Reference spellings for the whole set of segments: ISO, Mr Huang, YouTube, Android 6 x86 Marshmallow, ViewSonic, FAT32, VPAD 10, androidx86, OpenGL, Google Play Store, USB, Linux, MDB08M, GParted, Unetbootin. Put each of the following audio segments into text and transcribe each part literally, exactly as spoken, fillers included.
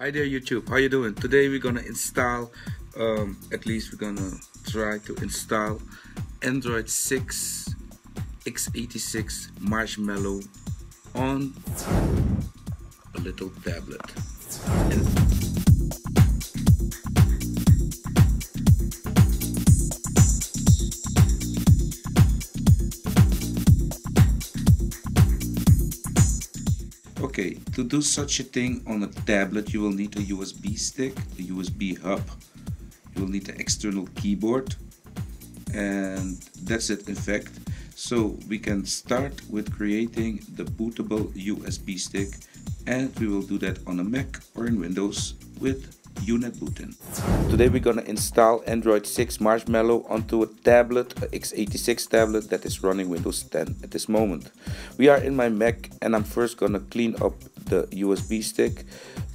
Hi there YouTube, how you doing? Today we're gonna install, um, at least we're gonna try to install Android six x eighty-six Marshmallow on a little tablet. And Okay, to do such a thing on a tablet, you will need a U S B stick, a U S B hub, you will need an external keyboard, and that's it in fact. So we can start with creating the bootable U S B stick, and we will do that on a Mac or in Windows with Unetbootin. Today we're gonna install Android six Marshmallow onto a tablet, a x eighty-six tablet that is running Windows ten at this moment. We are in my Mac and I'm first gonna clean up the U S B stick,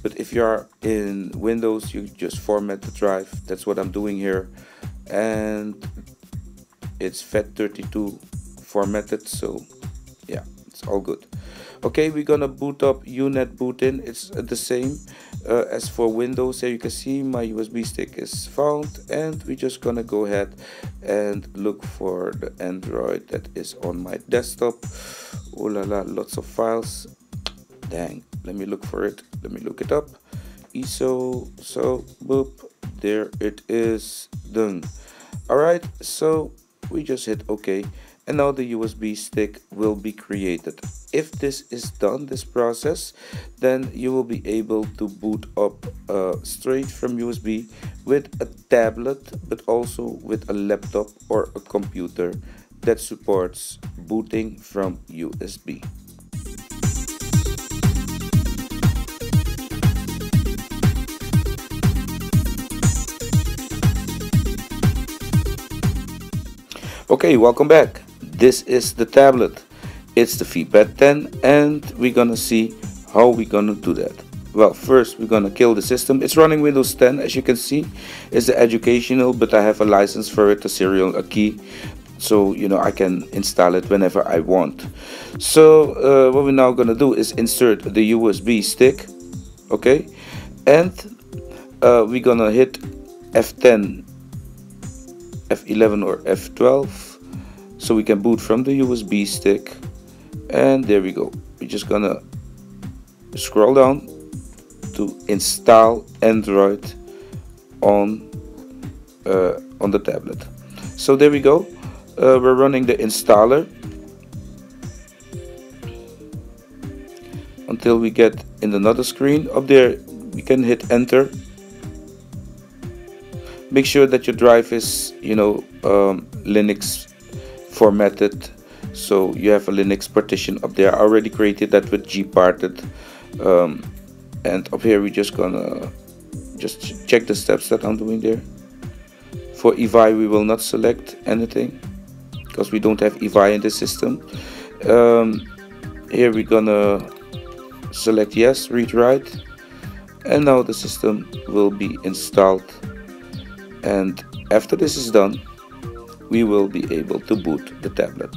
but if you are in Windows you just format the drive. That's what I'm doing here, and it's FAT thirty-two formatted, so yeah, it's all good. Okay, we're gonna boot up Unetbootin. It's the same uh, as for Windows. Here you can see my U S B stick is found, and we're just gonna go ahead and look for the Android that is on my desktop. Oh la la, lots of files. Dang, let me look for it. Let me look it up. I S O, so boop, there it is, done. All right, so we just hit OK. And now the U S B stick will be created. If this is done, this process, then you will be able to boot up uh, straight from U S B with a tablet, but also with a laptop or a computer that supports booting from U S B. Okay, welcome back. This is the tablet. It's the V PAD ten, and we're gonna see how we're gonna do that. Well, first we're gonna kill the system. It's running Windows ten, as you can see. It's the educational, but I have a license for it, a serial, a key, so you know I can install it whenever I want. So uh, what we're now gonna do is insert the U S B stick, okay, and uh, we're gonna hit F ten, F eleven, or F twelve. So we can boot from the U S B stick, and there we go. We're just gonna scroll down to install Android on uh, on the tablet. So there we go. Uh, we're running the installer until we get in another screen. Up there, we can hit enter. Make sure that your drive is, you know, um, Linux formatted, so you have a Linux partition up there. I already created that with GParted, um, and up here we're just gonna just check the steps that I'm doing there. For E V I we will not select anything because we don't have E V I in the system. Um, here we're gonna select yes, read write, and now the system will be installed, and after this is done we will be able to boot the tablet.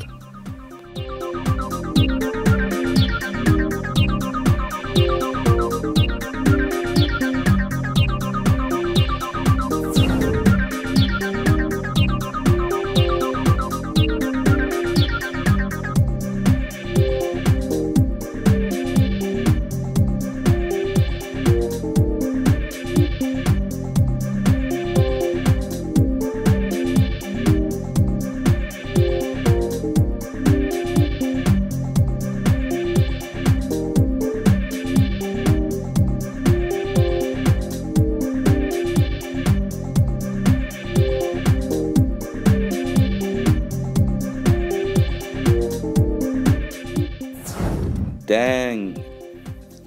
Dang,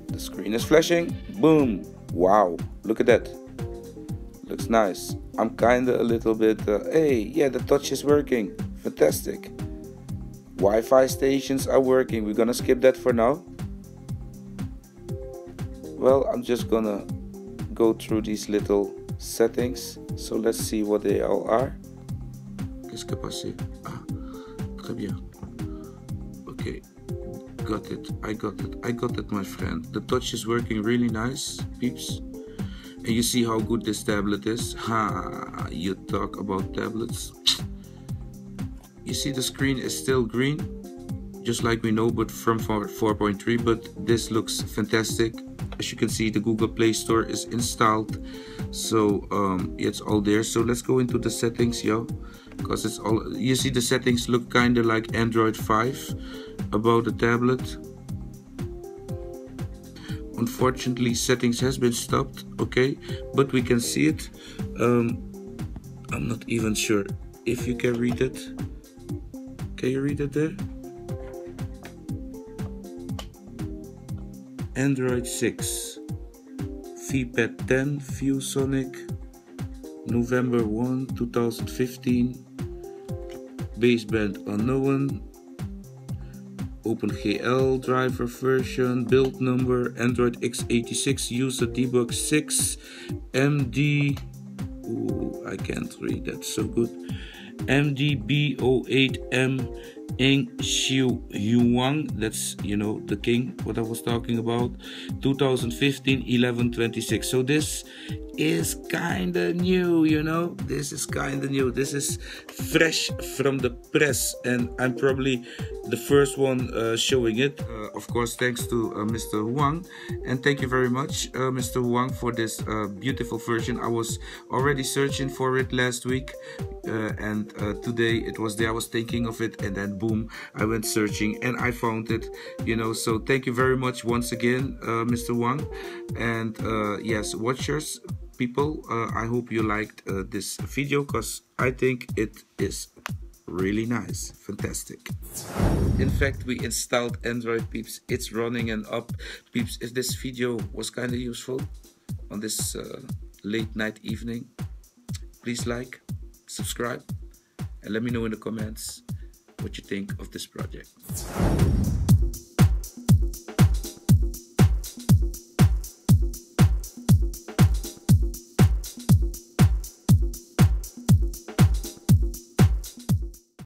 the screen is flashing. Boom. Wow, look at that, looks nice. I'm kinda a little bit uh, hey, yeah, the touch is working, fantastic. Wi-Fi stations are working. We're gonna skip that for now. Well, I'm just gonna go through these little settings, so let's see what they all are. Qu'est-ce que passé? Ah, très bien. Okay, got it, I got it, I got it, my friend. The touch is working really nice, peeps. You see how good this tablet is? Ha, you talk about tablets. You see the screen is still green, just like we know, but from four point three, but this looks fantastic. As you can see, the Google Play Store is installed, so um, it's all there. So let's go into the settings, yo, because it's all, you see the settings look kind of like Android five about the tablet. Unfortunately, settings has been stopped, okay, but we can see it. um, I'm not even sure if you can read it. Can you read it there? Android six, V P A D ten, ViewSonic, November first two thousand fifteen, baseband unknown, OpenGL driver version, build number Android X eighty-six, user debug six, M D, ooh, I can't read that so good, M D B zero eight M, Huang, that's, you know, the king, what I was talking about, two thousand fifteen eleven twenty-six. So this is kind of new, you know, this is kind of new, this is fresh from the press, and I'm probably the first one uh, showing it, uh, of course, thanks to uh, Mr Huang. And thank you very much, uh, Mr Huang, for this uh, beautiful version. I was already searching for it last week, uh, and uh, today it was there. I was thinking of it, and then boom, I went searching and I found it, you know. So thank you very much once again, uh, Mr Huang. And uh, yes, watchers, people, uh, I hope you liked uh, this video, because I think it is really nice, fantastic. In fact, we installed Android, peeps. It's running and up, peeps. If this video was kind of useful on this uh, late night evening, please like, subscribe, and let me know in the comments what you think of this project.